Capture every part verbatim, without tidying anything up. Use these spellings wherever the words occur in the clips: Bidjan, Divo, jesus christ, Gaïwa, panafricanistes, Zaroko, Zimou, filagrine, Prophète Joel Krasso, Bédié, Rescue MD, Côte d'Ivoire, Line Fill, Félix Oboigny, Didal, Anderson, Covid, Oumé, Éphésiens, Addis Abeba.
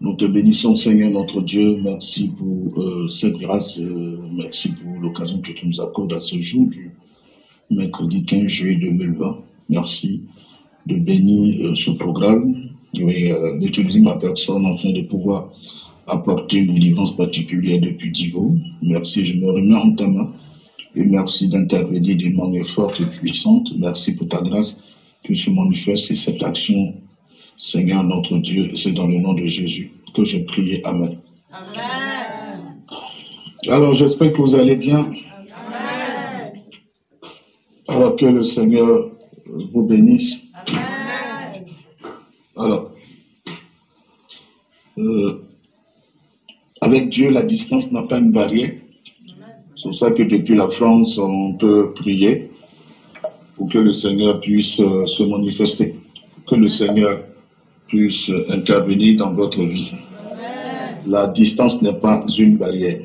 Nous te bénissons, Seigneur, notre Dieu. Merci pour euh, cette grâce. Euh, merci pour l'occasion que tu nous accordes à ce jour du mercredi quinze juillet deux mille vingt. Merci de bénir euh, ce programme et euh, d'utiliser ma personne afin de pouvoir apporter une délivrance particulière depuis Divo. Merci, je me remets en ta main et merci d'intervenir de manière forte et puissante. Merci pour ta grâce que tu manifestes et cette action, Seigneur notre Dieu, c'est dans le nom de Jésus que je prie. Amen. Amen. Alors, j'espère que vous allez bien. Amen. Alors que le Seigneur vous bénisse. Amen. Alors, euh, avec Dieu, la distance n'a pas une barrière. C'est pour ça que depuis la France, on peut prier pour que le Seigneur puisse euh, se manifester, que le Seigneur puisse intervenir dans votre vie. La distance n'est pas une barrière.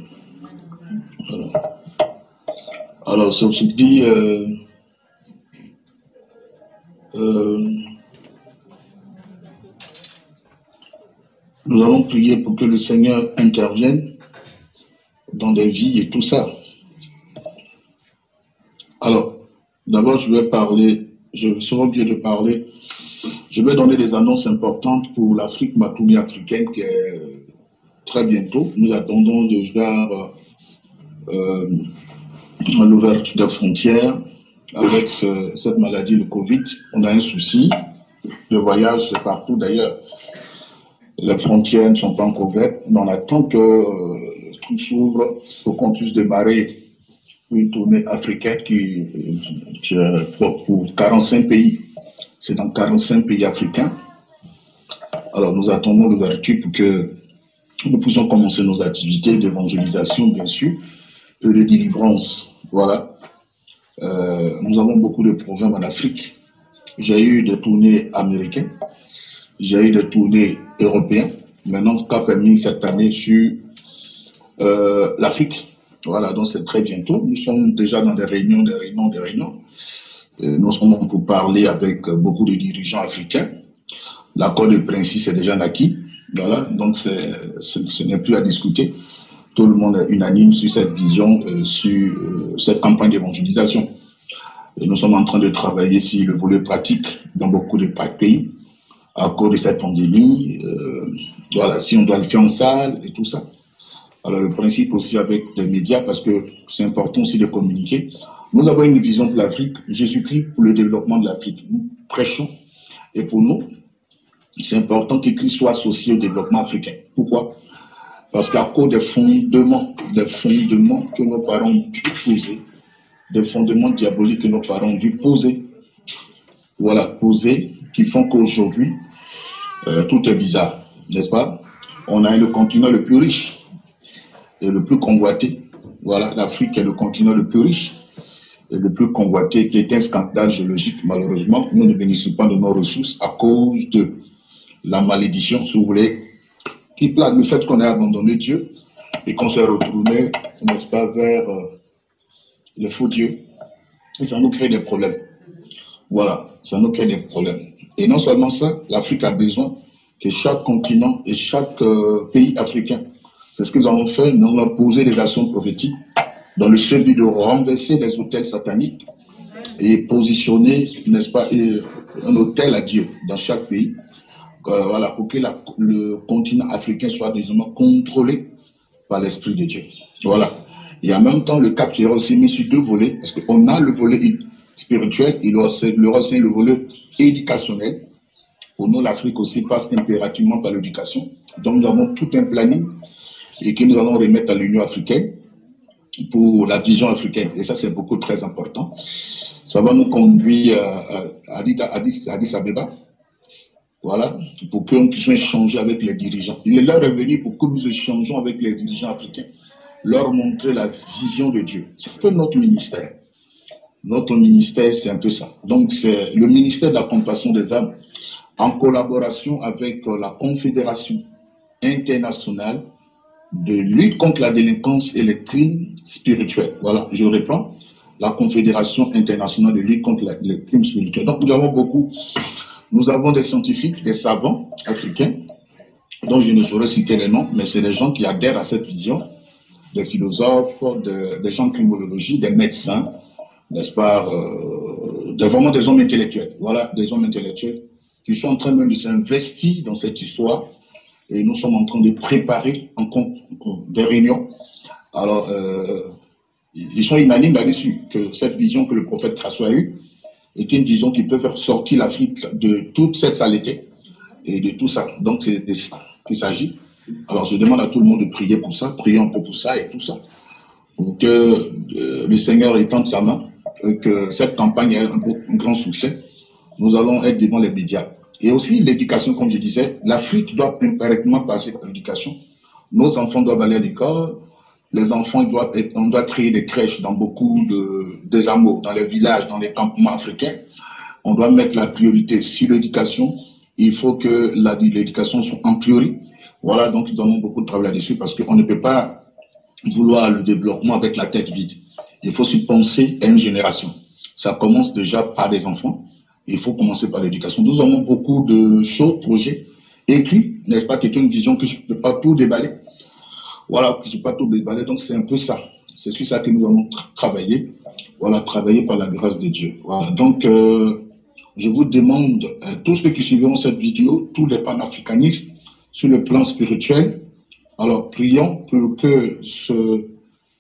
Voilà. Alors, ce qui dit, euh, euh, nous allons prier pour que le Seigneur intervienne dans des vies et tout ça. Alors, d'abord, je vais parler, je serai obligé de parler. Je vais donner des annonces importantes pour l'Afrique, ma tournée africaine qui est très bientôt. Nous attendons déjà euh, l'ouverture des frontières avec ce, cette maladie, le Covid. On a un souci de voyage partout d'ailleurs. Les frontières ne sont pas encore ouvertes. On attend que euh, tout s'ouvre pour qu'on puisse démarrer une tournée africaine qui, qui pour, pour quarante-cinq pays. C'est dans quarante-cinq pays africains. Alors nous attendons l'ouverture pour que nous puissions commencer nos activités d'évangélisation, bien sûr, et de délivrance. Voilà. Euh, nous avons beaucoup de programmes en Afrique. J'ai eu des tournées américaines, j'ai eu des tournées européennes. Maintenant, ce qu'a permis cette année sur euh, l'Afrique. Voilà, donc c'est très bientôt. Nous sommes déjà dans des réunions, des réunions, des réunions. Nous sommes pour parler avec beaucoup de dirigeants africains. L'accord de principe est déjà acquis. Voilà, donc c'est, c'est, ce n'est plus à discuter. Tout le monde est unanime sur cette vision, euh, sur euh, cette campagne d'évangélisation. Et nous sommes en train de travailler sur le volet pratique dans beaucoup de pays à cause de cette pandémie. Euh, voilà, si on doit le faire en salle et tout ça. Alors le principe aussi avec les médias, parce que c'est important aussi de communiquer. Nous avons une vision de l'Afrique, Jésus-Christ pour le développement de l'Afrique. Nous prêchons. Et pour nous, c'est important que Christ soit associé au développement africain. Pourquoi? Parce qu'à cause des fondements, des fondements que nos parents ont dû poser, des fondements diaboliques que nos parents ont dû poser, voilà, poser, qui font qu'aujourd'hui, euh, tout est bizarre, n'est-ce pas? On a le continent le plus riche et le plus convoité. Voilà, l'Afrique est le continent le plus riche. Et le plus convoité, qui est un scandale géologique, malheureusement, nous ne bénissons pas de nos ressources à cause de la malédiction, si vous voulez, qui plaque le fait qu'on ait abandonné Dieu et qu'on s'est retourné, n'est-ce pas, vers euh, le faux Dieu. Et ça nous crée des problèmes. Voilà, ça nous crée des problèmes. Et non seulement ça, l'Afrique a besoin que chaque continent et chaque euh, pays africain, c'est ce qu'ils en ont fait, nous avons posé des actions prophétiques dans le seul but de renverser les hôtels sataniques et positionner, n'est-ce pas, un hôtel à Dieu dans chaque pays, euh, voilà, pour que la, le continent africain soit désormais contrôlé par l'Esprit de Dieu. Voilà. Et en même temps, le cap sera aussi mis sur deux volets, parce qu'on a le volet spirituel, il aura aussi le volet éducationnel. Pour nous, l'Afrique aussi passe impérativement par l'éducation. Donc, nous avons tout un planning et que nous allons remettre à l'Union africaine pour la vision africaine. Et ça, c'est beaucoup très important. Ça va nous conduire à Addis Abeba. Voilà. Pour que nous puissions échanger avec les dirigeants. Il est l'heure de venir pour que nous échangeons avec les dirigeants africains. Leur montrer la vision de Dieu. C'est un peu notre ministère. Notre ministère, c'est un peu ça. Donc, c'est le ministère de la compassion des âmes en collaboration avec la Confédération internationale de lutte contre la délinquance et les crimes spirituels. Voilà, je reprends, la Confédération internationale de lutte contre la, les crimes spirituels. Donc nous avons beaucoup, nous avons des scientifiques, des savants africains, dont je ne saurais citer les noms, mais c'est les gens qui adhèrent à cette vision, des philosophes, de, des gens de criminologie, des médecins, n'est-ce pas, euh, de vraiment des hommes intellectuels. Voilà, des hommes intellectuels qui sont en train même de s'investir dans cette histoire, et nous sommes en train de préparer en compte des réunions. Alors, euh, ils sont unanimes là-dessus, que cette vision que le prophète Krasso a eue est une vision qui peut faire sortir l'Afrique de toute cette saleté et de tout ça. Donc, c'est de ça qu'il s'agit. Alors, je demande à tout le monde de prier pour ça, prier un peu pour ça et tout ça, pour que euh, le Seigneur étende sa main, que cette campagne ait un, un grand succès. Nous allons être devant les médias. Et aussi, l'éducation, comme je disais, l'Afrique doit impérativement passer par l'éducation. Nos enfants doivent aller à l'école. Les enfants doivent, on doit créer des crèches dans beaucoup de, des hameaux, dans les villages, dans les campements africains. On doit mettre la priorité sur l'éducation. Il faut que l'éducation soit en priorité. Voilà, donc nous avons beaucoup de travail là-dessus parce qu'on ne peut pas vouloir le développement avec la tête vide. Il faut se penser à une génération. Ça commence déjà par les enfants. Il faut commencer par l'éducation. Nous avons beaucoup de choses, projets écrits, n'est-ce pas, qui est une vision que je ne peux pas tout déballer. Voilà, je ne peux pas tout déballer, donc c'est un peu ça. C'est sur ça que nous allons tra travailler. Voilà, travailler par la grâce de Dieu. Voilà, donc euh, je vous demande, euh, tous ceux qui suivront cette vidéo, tous les panafricanistes, sur le plan spirituel, alors prions pour que ce,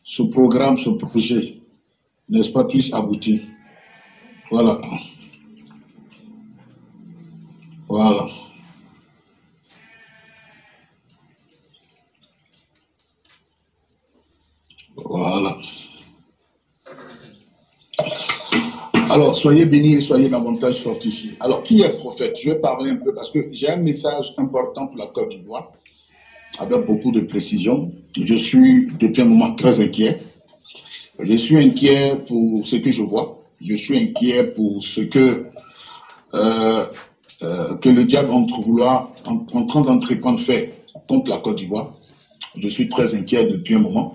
ce programme, ce projet, n'est-ce pas, puisse aboutir. Voilà. Voilà. Voilà. Alors, soyez bénis et soyez davantage fortifiés. Alors, qui est prophète? Je vais parler un peu parce que j'ai un message important pour la Côte d'Ivoire, avec beaucoup de précision. Je suis depuis un moment très inquiet. Je suis inquiet pour ce que je vois. Je suis inquiet pour ce que... Euh, Euh, que le diable entre vouloir, en, en train d'entreprendre fait contre la Côte d'Ivoire. Je suis très inquiet depuis un moment.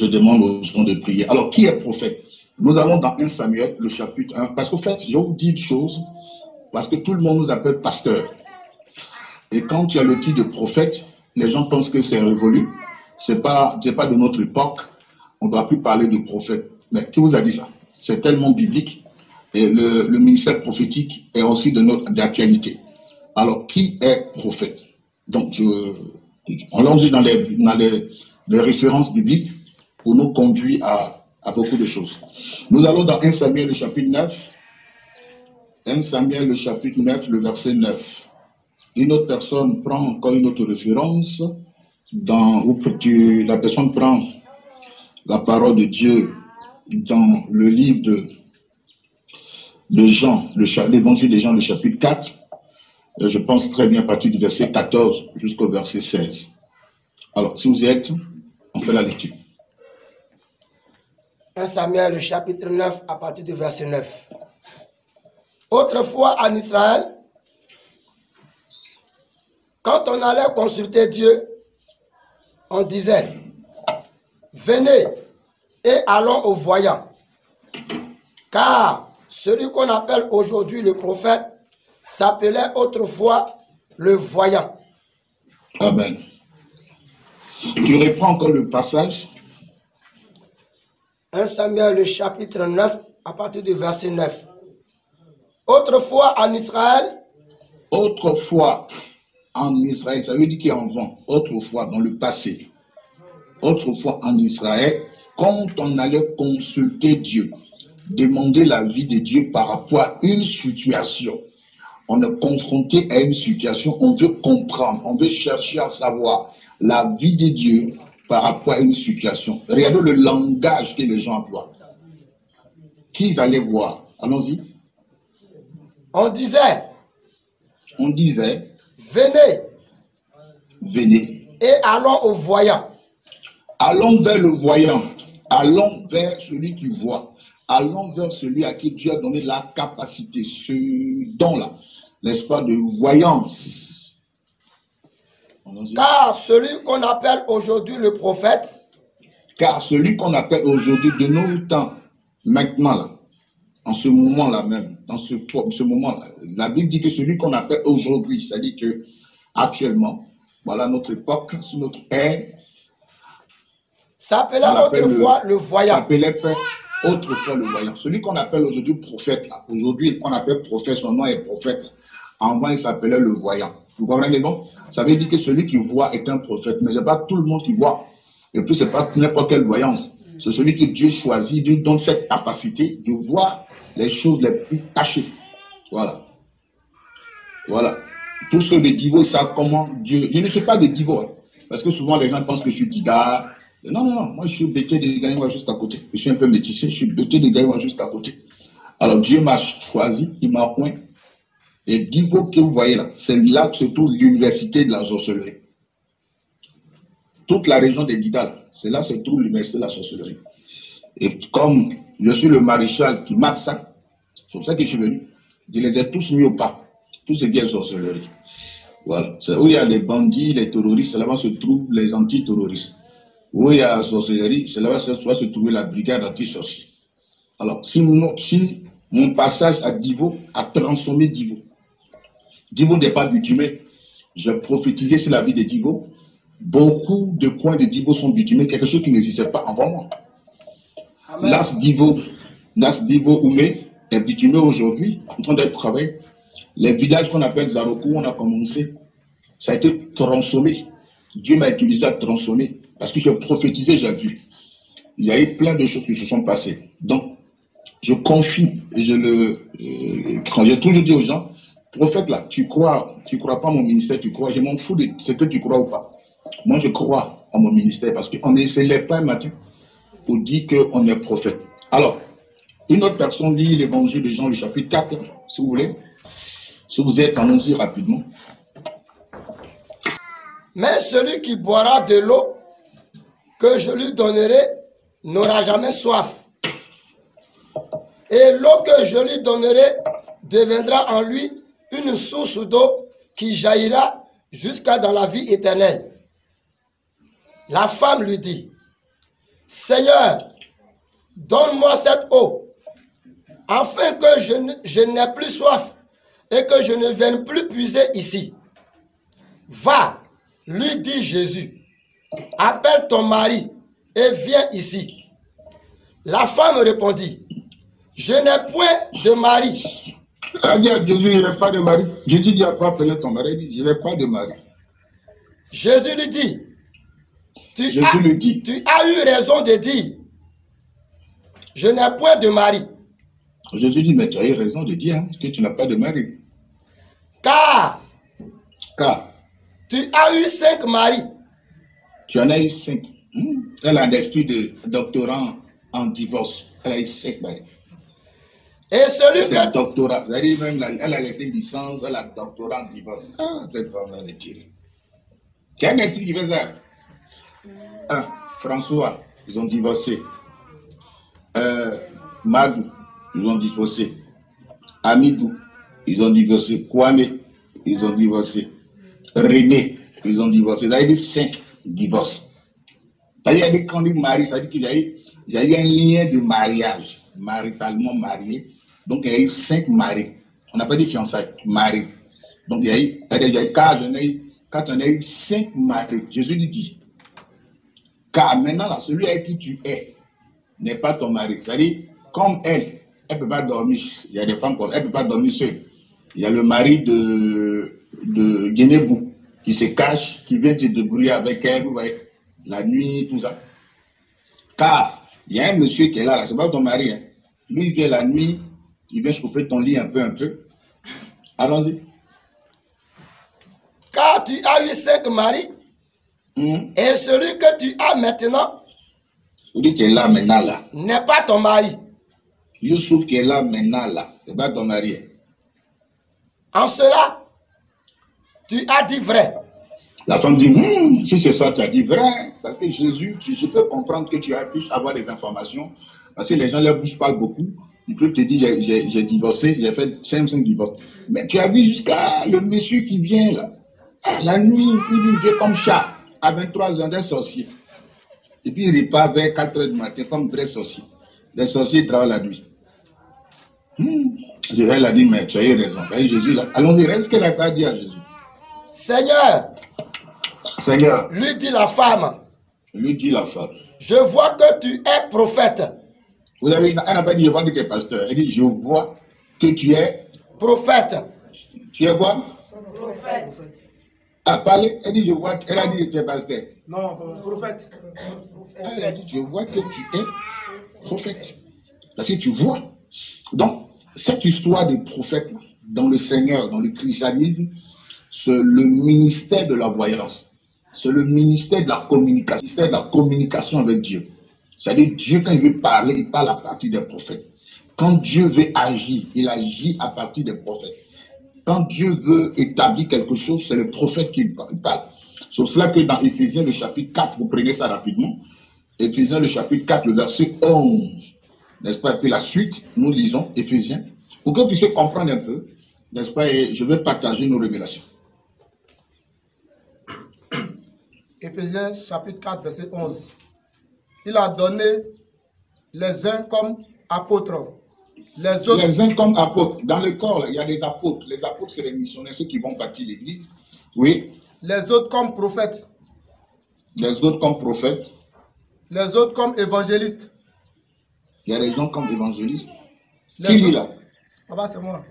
Je demande aux gens de prier. Alors, qui est prophète? Nous allons dans premier Samuel, le chapitre un. Parce qu'au fait, je vous dis une chose, parce que tout le monde nous appelle pasteur. Et quand tu as le titre de prophète, les gens pensent que c'est révolu. C'est pas, c'est pas de notre époque. On ne doit plus parler de prophète. Mais qui vous a dit ça? C'est tellement biblique. Et le, le ministère prophétique est aussi de notre d'actualité. Alors, qui est prophète? Donc, je, on l'a dit dans, les, dans les, les références bibliques pour nous conduire à, à beaucoup de choses. Nous allons dans premier Samuel, le chapitre neuf. premier Samuel, le chapitre neuf, le verset neuf. Une autre personne prend encore une autre référence dans, où tu, la personne prend la parole de Dieu dans le livre de de Jean, l'évangile de Jean, le chapitre quatre, je pense très bien à partir du verset quatorze jusqu'au verset seize. Alors, si vous y êtes, on fait la lecture. premier Samuel, le chapitre neuf, à partir du verset neuf. Autrefois en Israël, quand on allait consulter Dieu, on disait, venez et allons au voyant, car celui qu'on appelle aujourd'hui le prophète s'appelait autrefois le voyant. Amen. Tu reprends encore le passage. premier Samuel, le chapitre neuf, à partir du verset neuf. Autrefois en Israël. Autrefois en Israël, ça veut dire qu'il y a en vent. Autrefois dans le passé. Autrefois en Israël, quand on allait consulter Dieu, demander l'avis de Dieu par rapport à une situation. On est confronté à une situation, on veut comprendre, on veut chercher à savoir l'avis de Dieu par rapport à une situation. Regardez le langage que les gens emploient. Qu'ils allaient voir. Allons-y. On disait. On disait. Venez. Venez. Et allons au voyant. Allons vers le voyant. Allons vers celui qui voit. Allons vers celui à qui Dieu a donné la capacité, ce don-là, n'est-ce pas, de voyance. Car celui qu'on appelle aujourd'hui le prophète, car celui qu'on appelle aujourd'hui de nos temps, maintenant, là, en ce moment-là même, dans ce, ce moment-là, la Bible dit que celui qu'on appelle aujourd'hui, c'est-à-dire qu'actuellement, Voilà notre époque, sous notre ère. Ça appelait autrefois le, le voyant. Ça appelait autrefois le voyant. Celui qu'on appelle aujourd'hui prophète, aujourd'hui on appelle prophète, son nom est prophète. Avant il s'appelait le voyant. Vous comprenez non? Ça veut dire que celui qui voit est un prophète, mais ce n'est pas tout le monde qui voit. Et puis ce n'est pas n'importe quelle voyance. C'est celui que Dieu choisit, lui donne cette capacité de voir les choses les plus cachées. Voilà. Voilà. Tous ceux de Divo savent comment Dieu... Je ne suis pas de Divo, parce que souvent les gens pensent que je suis Diga. Non, non, non, moi je suis Bédié de Gaïwa juste à côté. Je suis un peu métissé, je suis Bédié de Gaïwa juste à côté. Alors Dieu m'a choisi, il m'a appoint. Et Divo que vous voyez là, c'est là que se trouve l'université de la sorcellerie. Toute la région des Didal, c'est là que se trouve l'université de la sorcellerie. Et comme je suis le maréchal qui marque ça, c'est pour ça que je suis venu. Je les ai tous mis au pas. Tout ce qui est sorcellerie. Voilà. C'est où il y a les bandits, les terroristes, c'est là-bas se trouvent les antiterroristes. Où il y a la sorcellerie, c'est là-bas se trouve la brigade anti-sorcier. Alors, si mon, si mon passage à Divo a transformé Divo, Divo n'est pas bitumé. Je prophétisais sur la vie de Divo. Beaucoup de coins de Divo sont bitumés, quelque chose qui n'existait pas avant moi. L'As Divo, l'As Divo Oumé est bitumé aujourd'hui, en train d'être travaillé. Les villages qu'on appelle Zaroko, on a commencé, ça a été transformé. Dieu m'a utilisé à transformer. Parce que je prophétisais, j'ai vu. Il y a eu plein de choses qui se sont passées. Donc, je confie, et je le. Euh, quand j'ai toujours dit aux gens, prophète là, tu crois, tu crois pas à mon ministère, tu crois, je m'en fous de ce que tu crois ou pas. Moi, je crois à mon ministère parce qu'on ne s'élève pas un matin pour dire qu'on est prophète. Alors, une autre personne lit l'évangile de Jean, le chapitre quatre, si vous voulez. Si vous êtes annoncé rapidement. Mais celui qui boira de l'eau que je lui donnerai n'aura jamais soif. Et l'eau que je lui donnerai deviendra en lui une source d'eau qui jaillira jusqu'à dans la vie éternelle. La femme lui dit, « Seigneur, donne-moi cette eau, afin que je n'ai plus soif. » Et que je ne vienne plus puiser ici. Va, lui dit Jésus, appelle ton mari et viens ici. La femme répondit, je n'ai point de mari. Ah, Jésus, il n'a pas de mari. Jésus, il n'a pas appelé ton mari, il dit, je n'ai pas de mari. Jésus lui dit, tu, Jésus as, lui dit. tu as eu raison de dire, je n'ai point de mari. Jésus dit, mais tu as eu raison de dire hein, que tu n'as pas de mari. Car, Car tu as eu cinq maris. Tu en as eu cinq. Hmm? Elle a un esprit de doctorant en divorce. Elle a eu cinq maris. Et celui que... C'est doctorat. Même la, elle a laissé une licence, elle a doctorat en divorce. Ah, cette femme elle est tirée. Tu as un esprit qui fait ça. Ah, François, ils ont divorcé. Euh, Magou, ils ont divorcé. Amidou, ils ont divorcé. Kwame, ils ont divorcé. René, ils ont divorcé. Il y a eu cinq divorces. Il y a eu quand ils marient, ça veut dire qu'il y, y a eu un lien de mariage, maritalement marié. Donc il y a eu cinq maris. On n'a pas dit fiançailles, maris. Donc il y a eu, il y a eu quand on a eu, quand on a eu cinq maris. Jésus dit, car maintenant là, celui avec qui tu es n'est pas ton mari. Ça veut dire, comme elle, elle ne peut pas dormir. Il y a des femmes comme elle ne peut pas dormir seule. Il y a le mari de, de Guénébou qui se cache, qui vient se débrouiller avec elle, vous voyez, la nuit, tout ça. Car il y a un monsieur qui est là, là c'est pas ton mari. Hein. Lui, il vient la nuit, il vient chauffer ton lit un peu, un peu. Allons-y. Car tu as eu cinq maris, mmh. Et celui que tu as maintenant, celui qui est là maintenant, là, n'est pas ton mari. Youssouf qui est là maintenant, là, c'est pas ton mari. En cela, tu as dit vrai. La femme dit, hm, si c'est ça, tu as dit vrai. Parce que Jésus, tu, je peux comprendre que tu as pu avoir des informations. Parce que les gens, leur bouche parle beaucoup. Ils peuvent te dire, j'ai divorcé, j'ai fait cinq, cinq divorces. Mais tu as vu jusqu'à le monsieur qui vient, là. La nuit, il vient comme chat, à vingt-trois ans, d'un sorcier. Et puis, il repart vers quatre heures du matin, comme vrai sorcier. Les sorciers travaillent la nuit. Hmm. Elle a dit, mais tu as eu raison. Jésus, allons-y, est-ce qu'elle n'a pas dit à Jésus? Seigneur, Seigneur, lui dit la femme, lui dit la femme, je vois que tu es prophète. Vous avez une, elle n'a pas dit je vois que tu es pasteur. Elle dit je vois que tu es prophète. Tu es quoi? Prophète. Elle a parlé, elle dit je vois, elle a dit que tu es pasteur. Non, prophète. Elle a dit je vois que tu es prophète. Parce que tu vois. Donc, cette histoire de prophète dans le Seigneur, dans le christianisme, c'est le ministère de la voyance. C'est le ministère de la communication, le ministère de la communication avec Dieu. C'est-à-dire, Dieu, quand il veut parler, il parle à partir des prophètes. Quand Dieu veut agir, il agit à partir des prophètes. Quand Dieu veut établir quelque chose, c'est le prophète qui parle. C'est pour cela que dans Éphésiens, le chapitre quatre, vous prenez ça rapidement. Éphésiens, le chapitre quatre, le verset onze. N'est-ce pas? Et puis la suite, nous lisons Éphésiens. Pour que vous puissiez comprendre un peu, n'est-ce pas? Et je vais partager nos révélations. Éphésiens chapitre quatre, verset onze. Il a donné les uns comme apôtres, les autres... Les uns comme apôtres. Dans le corps, il y a des apôtres. Les apôtres, c'est les missionnaires, ceux qui vont bâtir l'église. Oui. Les autres comme prophètes. Les autres comme prophètes. Les autres comme évangélistes. Il y a des gens comme évangélistes. Les qui autres... dit là? Papa, c'est moi.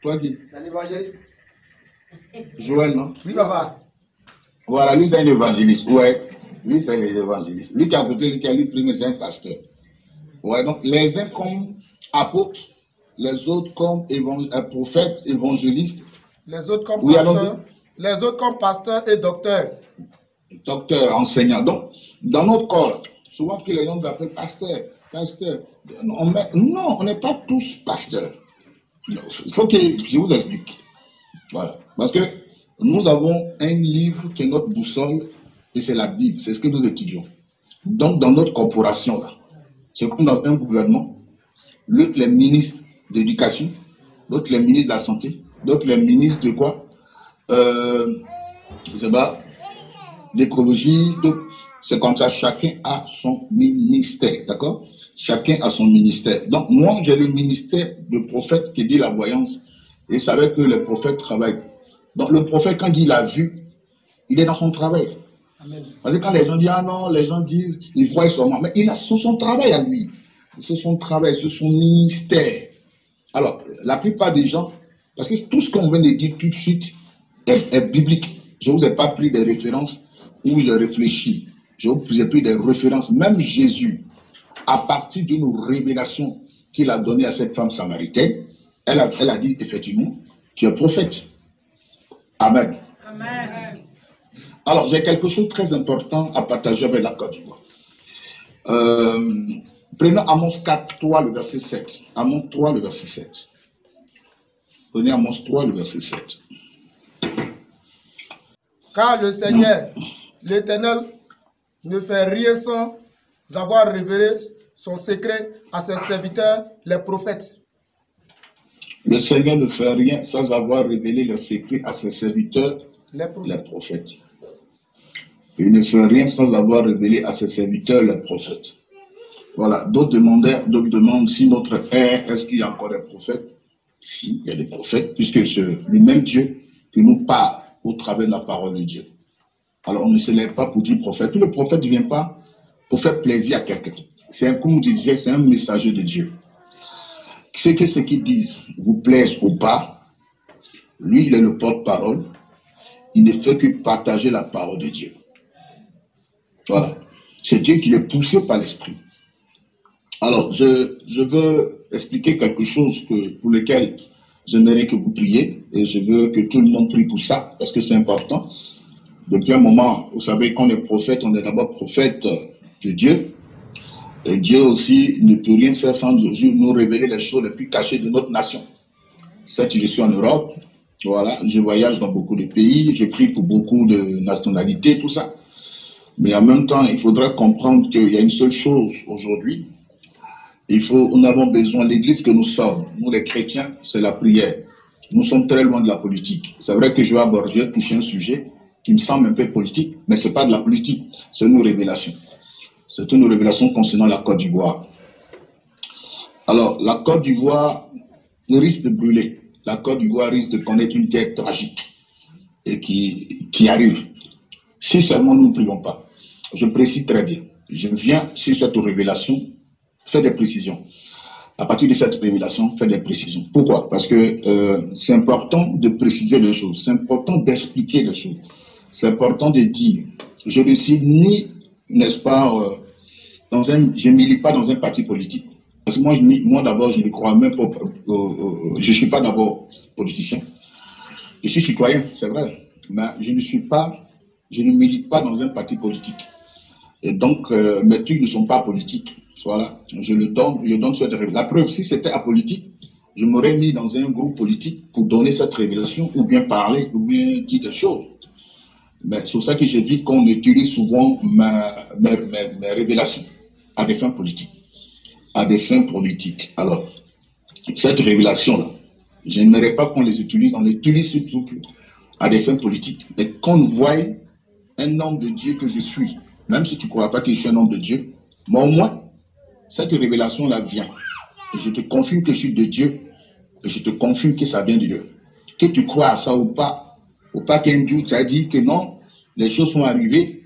Toi qui? C'est l'évangéliste. Joël, non? Oui, papa. Voilà, lui c'est un évangéliste. Ouais, lui c'est les évangélistes. Lui qui a voté, qui a lu premier, c'est un pasteur. Ouais, donc les uns comme apôtres, les autres comme évang... prophètes, évangélistes. Les autres comme oui, pasteurs. Alors, les autres comme pasteurs et docteurs. Docteurs, enseignants. Donc, dans notre corps, souvent que les gens nous appellent pasteur, pasteur. On met... Non, on n'est pas tous pasteurs. Il faut que je vous explique. Voilà. Parce que nous avons un livre qui est notre boussole, et c'est la Bible, c'est ce que nous étudions. Donc, dans notre corporation, là, c'est comme dans un gouvernement, l'autre les ministres d'éducation, l'autre les ministres de la santé, l'autre les ministres de quoi? Euh, je ne sais pas, d'écologie, c'est comme ça, chacun a son ministère, d'accord? Chacun a son ministère. Donc, moi, j'ai le ministère de prophète qui dit la voyance, et c'est avec que les prophètes travaillent. Donc, le prophète, quand il a vu, il est dans son travail. Amen. Parce que quand les gens disent, ah non, les gens disent, ils voient seulement. Mais il a son travail à lui. C'est son travail, c'est son ministère. Alors, la plupart des gens, parce que tout ce qu'on vient de dire tout de suite est, est biblique. Je ne vous ai pas pris des références où je réfléchis. Je vous ai pris des références. Même Jésus, à partir d'une révélation qu'il a donnée à cette femme samaritaine, elle a, elle a dit, effectivement, tu es prophète. Amen. Amen. Alors, j'ai quelque chose de très important à partager avec la Côte d'Ivoire. Euh, prenons Amos quatre, trois, le verset sept. Amos trois, le verset sept. Prenez Amos trois, le verset sept. Car le Seigneur, l'Éternel, ne fait rien sans avoir révélé son secret à ses serviteurs, les prophètes. Le Seigneur ne fait rien sans avoir révélé le secret à ses serviteurs, les prophètes. les prophètes. Il ne fait rien sans avoir révélé à ses serviteurs, les prophètes. Voilà. D'autres demandent si notre Père, est-ce qu'il y a encore des prophètes? Si, il y a des prophètes, puisque c'est le même Dieu qui nous parle au travers de la parole de Dieu. Alors, on ne se lève pas pour dire prophète. Tout le prophète ne vient pas pour faire plaisir à quelqu'un. C'est un coup de Dieu, c'est un messager de Dieu. C'est que ce qu'ils disent vous plaise ou pas, lui, il est le porte-parole. Il ne fait que partager la parole de Dieu. Voilà. C'est Dieu qui l'est poussé par l'esprit. Alors, je, je veux expliquer quelque chose que, pour lequel j'aimerais que vous priez. Et je veux que tout le monde prie pour ça, parce que c'est important. Depuis un moment, vous savez, quand on est prophète, on est d'abord prophète de Dieu. Et Dieu aussi ne peut rien faire sans nous révéler les choses les plus cachées de notre nation. Certes, je suis en Europe, voilà, je voyage dans beaucoup de pays, je prie pour beaucoup de nationalités, tout ça. Mais en même temps, il faudra comprendre qu'il y a une seule chose aujourd'hui. Il faut, nous avons besoin, l'église que nous sommes, nous les chrétiens, c'est la prière. Nous sommes très loin de la politique. C'est vrai que je vais aborder, toucher un sujet qui me semble un peu politique, mais ce n'est pas de la politique, c'est nos révélations. C'est une révélation concernant la Côte d'Ivoire. Alors, la Côte d'Ivoire risque de brûler. La Côte d'Ivoire risque de connaître une guerre tragique et qui, qui arrive. Si seulement nous ne prions pas. Je précise très bien. Je viens sur cette révélation, faire des précisions. À partir de cette révélation, faire des précisions. Pourquoi? Parce que euh, c'est important de préciser les choses. C'est important d'expliquer les choses. C'est important de dire. Je ne suis ni, n'est-ce pas, euh, dans un, je ne milite pas dans un parti politique. Parce que moi, moi d'abord, je ne crois même pas. Euh, euh, je ne suis pas d'abord politicien. Je suis citoyen, c'est vrai. Mais je ne suis pas. Je ne milite pas dans un parti politique. Et donc, euh, mes trucs ne sont pas politiques. Voilà, je le donne, je donne cette révélation. La preuve, si c'était apolitique, je m'aurais mis dans un groupe politique pour donner cette révélation, ou bien parler, ou bien dire des choses. Mais c'est pour ça que j'ai dit qu'on utilise souvent ma, ma, ma, ma révélation à des fins politiques. À des fins politiques. Alors, cette révélation-là, je n'aimerais pas qu'on les utilise, on les utilise surtout à des fins politiques, mais qu'on voie un homme de Dieu que je suis. Même si tu ne crois pas que je suis un homme de Dieu, mais au moins, cette révélation-là vient. Et je te confirme que je suis de Dieu. Et je te confirme que ça vient de Dieu. Que tu crois à ça ou pas, ou pas qu'un jour tu as dit que non, les choses sont arrivées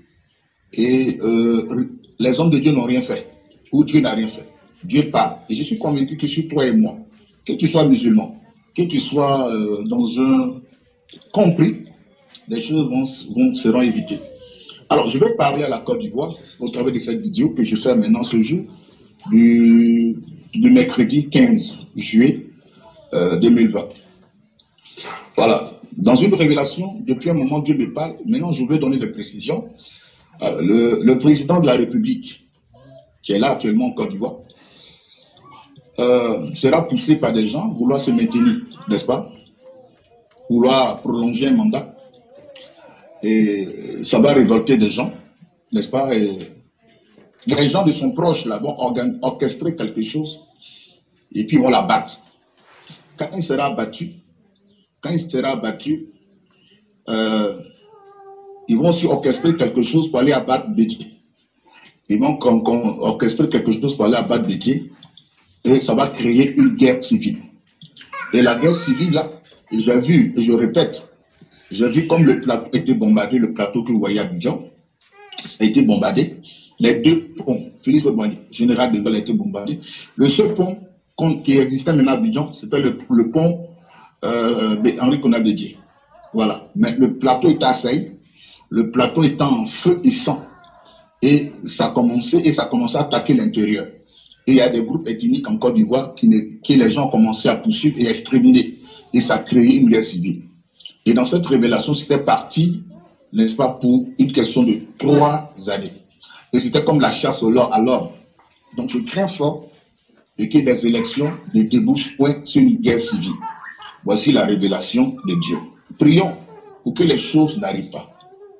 et euh, les hommes de Dieu n'ont rien fait. Ou Dieu n'a rien fait. Dieu parle. Et je suis convaincu que sur toi et moi, que tu sois musulman, que tu sois euh, dans un compris, les choses vont, vont, seront évitées. Alors, je vais parler à la Côte d'Ivoire au travers de cette vidéo que je fais maintenant ce jour. Du, du mercredi quinze juillet deux mille vingt. Voilà. Dans une révélation, depuis un moment, Dieu me parle. Maintenant, je veux donner des précisions. Euh, le, le président de la République, qui est là actuellement en Côte d'Ivoire, euh, sera poussé par des gens vouloir se maintenir, n'est-ce pas? Vouloir prolonger un mandat. Et ça va révolter des gens, n'est-ce pas? Et, les gens de son proche là, vont orchestrer quelque chose et puis vont l'abattre. Quand il sera abattu, quand il sera abattu, euh, ils vont aussi orchestrer quelque chose pour aller abattre Bédié. Ils vont comme, comme, orchestrer quelque chose pour aller abattre Bédié et ça va créer une guerre civile. Et la guerre civile là, j'ai vu, et je répète, j'ai vu comme le plateau a été bombardé, le plateau que vous voyez à Bidjan, ça a été bombardé. Les deux ponts, Félix Oboigny, général de Gaulle, a été bombardé. Le seul pont qui existait maintenant à Bidjan, c'était le, le pont euh, Henri qu'on a dédié. Voilà. Mais le plateau était assailli, le plateau étant en feu et sang. Et ça commençait, et ça commençait à attaquer l'intérieur. Et il y a des groupes ethniques en Côte d'Ivoire qui, qui les gens ont commencé à poursuivre et à exterminer. Et ça a créé une guerre civile. Et dans cette révélation, c'était parti, n'est-ce pas, pour une question de trois années. Et c'était comme la chasse au l'or à l'homme. Donc je crains fort que des élections ne débouchent point sur une guerre civile. Voici la révélation de Dieu. Prions pour que les choses n'arrivent pas.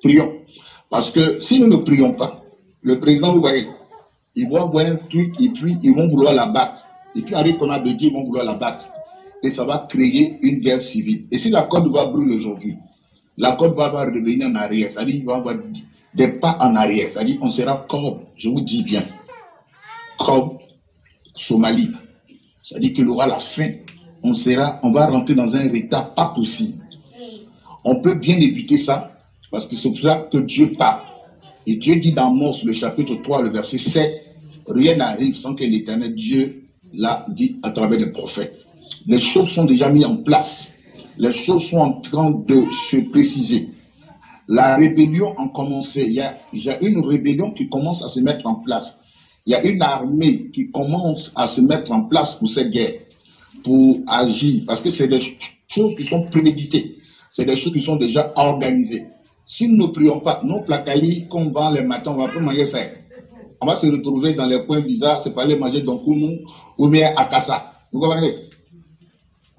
Prions. Parce que si nous ne prions pas, le président, vous voyez, ils vont voir un truc et puis ils vont vouloir la battre. Et puis arrive qu'on a de Dieu, ils vont vouloir la battre. Et ça va créer une guerre civile. Et si la Côte d'Ivoire brûle aujourd'hui, la Côte d'Ivoire va revenir en arrière. Ça veut dire qu'ils vont avoir des pas en arrière, c'est-à-dire qu'on sera comme, je vous dis bien, comme Somalie. C'est-à-dire qu'il aura la faim, on sera, on va rentrer dans un état pas possible. On peut bien éviter ça, parce que c'est pour ça que Dieu parle. Et Dieu dit dans Amos, le chapitre trois, le verset sept, rien n'arrive sans que l'Éternel Dieu l'a dit à travers les prophètes. Les choses sont déjà mises en place. Les choses sont en train de se préciser. La rébellion a commencé. Il y a, il y a une rébellion qui commence à se mettre en place. Il y a une armée qui commence à se mettre en place pour cette guerre, pour agir. Parce que c'est des choses qui sont préméditées. C'est des choses qui sont déjà organisées. Si nous ne prions pas, non placali, qu'on va le matin, on va pas manger ça. On va se retrouver dans les coins bizarres, c'est pas aller manger dans Kounou ou bien à Kassa. Vous comprenez?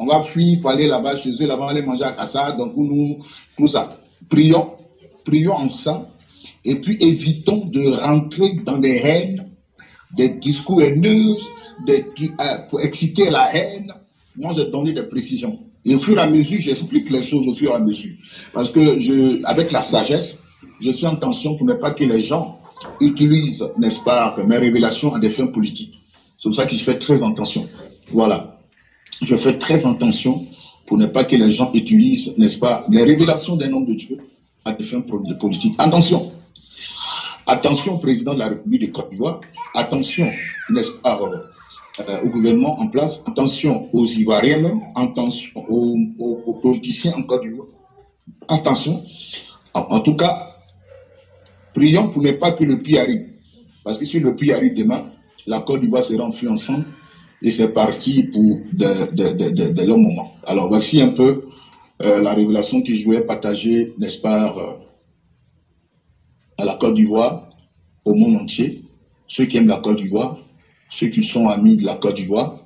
On va fuir, il faut aller là-bas chez eux, là-bas aller manger à Kassa, dans Kounou, tout ça. Prions, prions en ça, et puis évitons de rentrer dans des haines, des discours haineux, des, euh, pour exciter la haine. Moi, j'ai donné des précisions. Et au fur et à mesure, j'explique les choses au fur et à mesure. Parce que, je, avec la sagesse, je suis en tension pour ne pas que les gens utilisent, n'est-ce pas, mes révélations à des fins politiques. C'est pour ça que je fais très attention. Voilà. Je fais très attention. Pour ne pas que les gens utilisent, n'est-ce pas, les révélations d'un homme de Dieu à des fins politiques. Attention, attention président de la République de Côte d'Ivoire, attention, n'est-ce pas, euh, au gouvernement en place, attention aux Ivoiriens, attention aux, aux, aux politiciens en Côte d'Ivoire, attention, en, en tout cas, prions pour ne pas que le pays arrive, parce que si le pays arrive demain, la Côte d'Ivoire sera enfuie ensemble, et c'est parti pour de, de, de, de, de longs moments. Alors voici un peu euh, la révélation que je voulais partager, n'est-ce pas, euh, à la Côte d'Ivoire, au monde entier, ceux qui aiment la Côte d'Ivoire, ceux qui sont amis de la Côte d'Ivoire.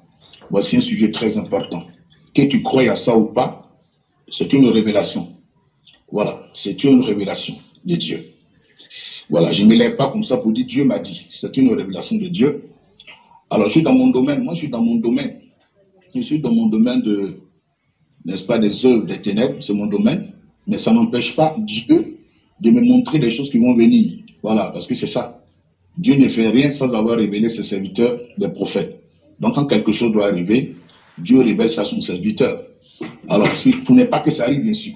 Voici un sujet très important. Que tu croyes à ça ou pas, c'est une révélation. Voilà, c'est une révélation de Dieu. Voilà, je ne me lève pas comme ça pour dire Dieu m'a dit. C'est une révélation de Dieu. Alors, je suis dans mon domaine, moi je suis dans mon domaine. Je suis dans mon domaine de, n'est-ce pas, des œuvres, des ténèbres, c'est mon domaine. Mais ça n'empêche pas Dieu de me montrer des choses qui vont venir. Voilà, parce que c'est ça. Dieu ne fait rien sans avoir révélé ses serviteurs, les prophètes. Donc, quand quelque chose doit arriver, Dieu révèle ça à son serviteur. Alors, pour ne pas que ça arrive, bien sûr.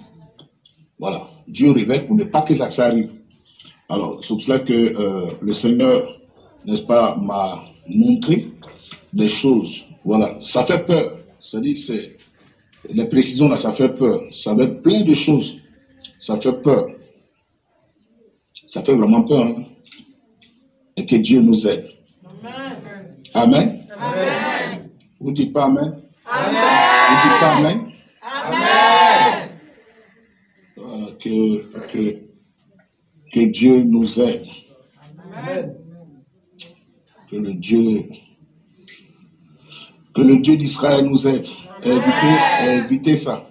Voilà, Dieu révèle pour ne pas que ça arrive. Alors, c'est pour cela que euh, le Seigneur, n'est-ce pas, m'a montré des choses. Voilà, ça fait peur. C'est-à-dire, les précisions là, ça fait peur. Ça fait plein de choses. Ça fait peur. Ça fait vraiment peur. Hein? Et que Dieu nous aide. Amen. Amen. Amen. Vous dites pas amen. Amen. Vous dites pas amen. Amen. Voilà, que, que, que Dieu nous aide. Amen. Que le Dieu, que le Dieu d'Israël nous aide à éviter, à éviter ça.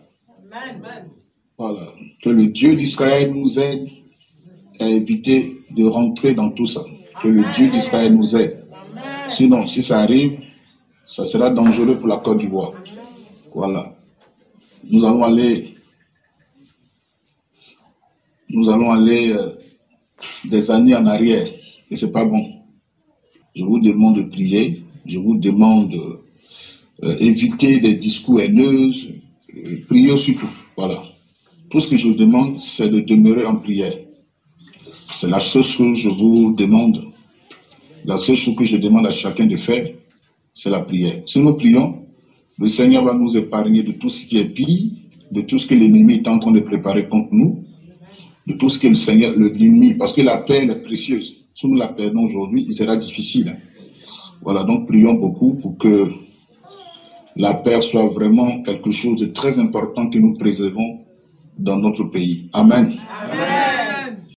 Amen. Voilà. Que le Dieu d'Israël nous aide à éviter de rentrer dans tout ça. Que le Dieu d'Israël nous aide. Amen. Sinon, si ça arrive, ça sera dangereux pour la Côte d'Ivoire. Voilà. Nous allons aller, nous allons aller euh, des années en arrière. Et c'est pas bon. Je vous demande de prier. Je vous demande d'éviter euh, des discours haineux. Euh, priez surtout. Voilà. Tout ce que je vous demande, c'est de demeurer en prière. C'est la seule chose que je vous demande. La seule chose que je demande à chacun de faire, c'est la prière. Si nous prions, le Seigneur va nous épargner de tout ce qui est pire, de tout ce que l'ennemi est en train de préparer contre nous, de tout ce que le Seigneur, l'ennemi, parce que la paix est précieuse. Si nous la perdons aujourd'hui, il sera difficile. Voilà, donc prions beaucoup pour que la paix soit vraiment quelque chose de très important que nous préservons dans notre pays. Amen. Amen.